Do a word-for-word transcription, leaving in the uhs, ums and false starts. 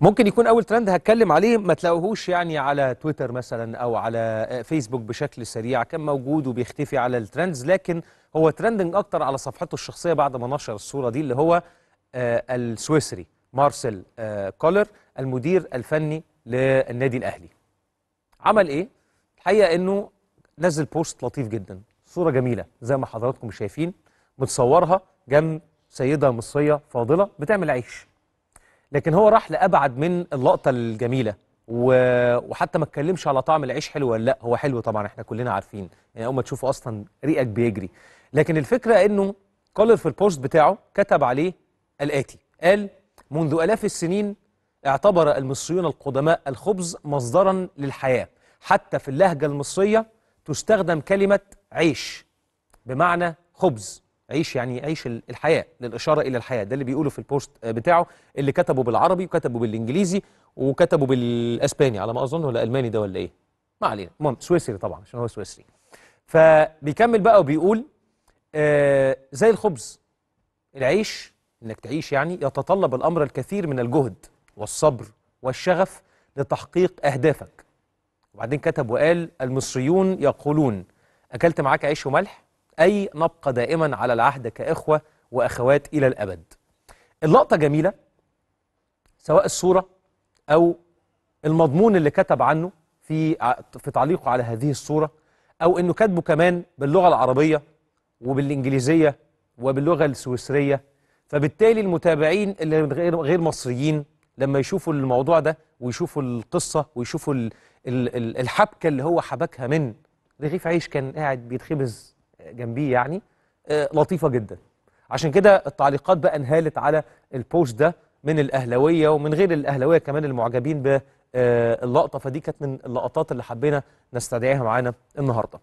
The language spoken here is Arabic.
ممكن يكون اول ترند هتكلم عليه ما تلاقوهوش يعني على تويتر مثلا او على فيسبوك بشكل سريع، كان موجود وبيختفي على الترندز، لكن هو ترندنج اكتر على صفحته الشخصيه بعد ما نشر الصوره دي، اللي هو آه السويسري مارسيل آه كولر المدير الفني للنادي الاهلي. عمل ايه؟ الحقيقه انه نزل بوست لطيف جدا، صوره جميله زي ما حضراتكم شايفين متصورها جنب سيده مصريه فاضله بتعمل عيش. لكن هو راح لأبعد من اللقطة الجميلة، وحتى ما اتكلمش على طعم العيش حلو ولا لا، هو حلو طبعا احنا كلنا عارفين، يعني أول ما تشوفه أصلا ريقك بيجري. لكن الفكرة إنه كولر في البوست بتاعه كتب عليه الآتي، قال: منذ آلاف السنين اعتبر المصريون القدماء الخبز مصدرا للحياة، حتى في اللهجة المصرية تستخدم كلمة عيش بمعنى خبز. عيش يعني عيش الحياة، للإشارة إلى الحياة. ده اللي بيقوله في البوست بتاعه، اللي كتبه بالعربي وكتبه بالإنجليزي وكتبه بالإسباني على ما أظن، ولا ألماني ده ولا إيه؟ ما علينا، المهم سويسري طبعا عشان هو سويسري. فبيكمل بقى وبيقول آه زي الخبز، العيش إنك تعيش يعني يتطلب الأمر الكثير من الجهد والصبر والشغف لتحقيق أهدافك. وبعدين كتب وقال: المصريون يقولون أكلت معاك عيش وملح؟ أي نبقى دائما على العهد كإخوة وأخوات إلى الأبد. اللقطة جميلة سواء الصورة أو المضمون اللي كتب عنه في في تعليقه على هذه الصورة، أو إنه كاتبه كمان باللغة العربية وبالإنجليزية وباللغة السويسرية، فبالتالي المتابعين اللي غير غير مصريين لما يشوفوا الموضوع ده ويشوفوا القصة ويشوفوا ال ال الحبكة اللي هو حبكها من رغيف عيش كان قاعد بيتخبز جنبيه يعني آه لطيفة جدا. عشان كده التعليقات بقى انهالت على البوست ده من الأهلاوية ومن غير الأهلاوية كمان المعجبين باللقطة، فدي كانت من اللقطات اللي حبينا نستدعيها معانا النهاردة.